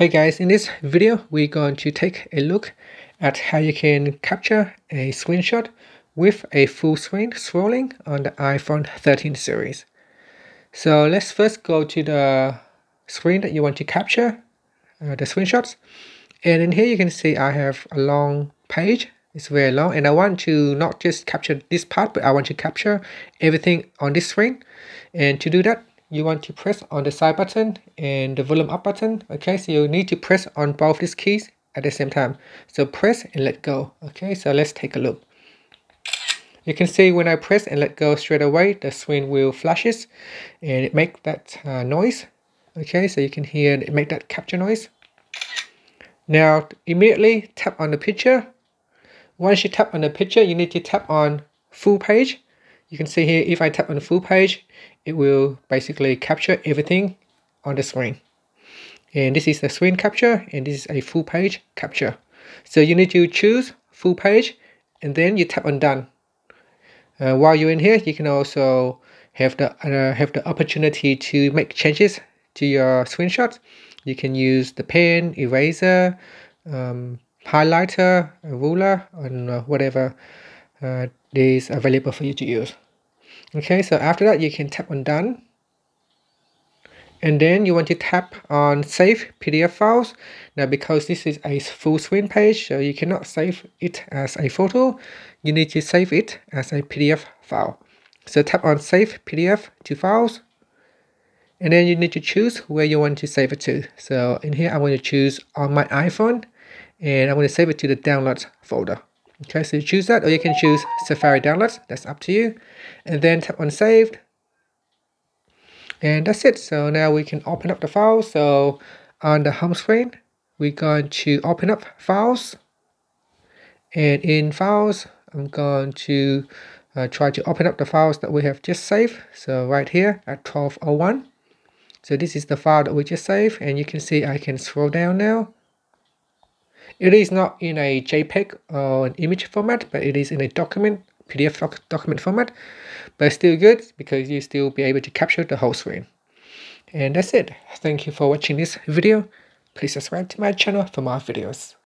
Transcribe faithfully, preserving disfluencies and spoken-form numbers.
Hey guys, in this video we're going to take a look at how you can capture a screenshot with a full screen scrolling on the iPhone thirteen series. So let's first go to the screen that you want to capture uh, the screenshots, and in here you can see I have a long page. It's very long, and I want to not just capture this part, but I want to capture everything on this screen. And to do that, you want to press on the side button and the volume up button. Okay, so you need to press on both these keys at the same time. So press and let go. Okay, so let's take a look. You can see when I press and let go straight away, the screen will flashes and it makes that uh, noise. Okay, so you can hear it make that capture noise. Now immediately tap on the picture. Once you tap on the picture, you need to tap on full page. You can see here, if I tap on full page, it will basically capture everything on the screen. And this is the screen capture, and this is a full page capture. So you need to choose full page, and then you tap on done. Uh, while you're in here, you can also have the uh, have the opportunity to make changes to your screenshots. You can use the pen, eraser, um, highlighter, a ruler, and uh, whatever Uh, these available for you to use. Okay, so after that you can tap on done, and then you want to tap on save P D F files. Now because this is a full screen page, so you cannot save it as a photo, you need to save it as a P D F file. So tap on save P D F to files, and then you need to choose where you want to save it to. So in here I'm going to choose on my iPhone, and I'm going to save it to the downloads folder. Okay, so you choose that, or you can choose Safari Downloads, that's up to you. And then tap on Saved. And that's it. So now we can open up the file. So on the home screen, we're going to open up Files. And in Files, I'm going to uh, try to open up the files that we have just saved. So right here at twelve oh one. So this is the file that we just saved, and you can see I can scroll down now. It is not in a JPEG or an image format, but it is in a document, P D F doc document format, but still good because you still be able to capture the whole screen. And that's it. Thank you for watching this video. Please subscribe to my channel for more videos.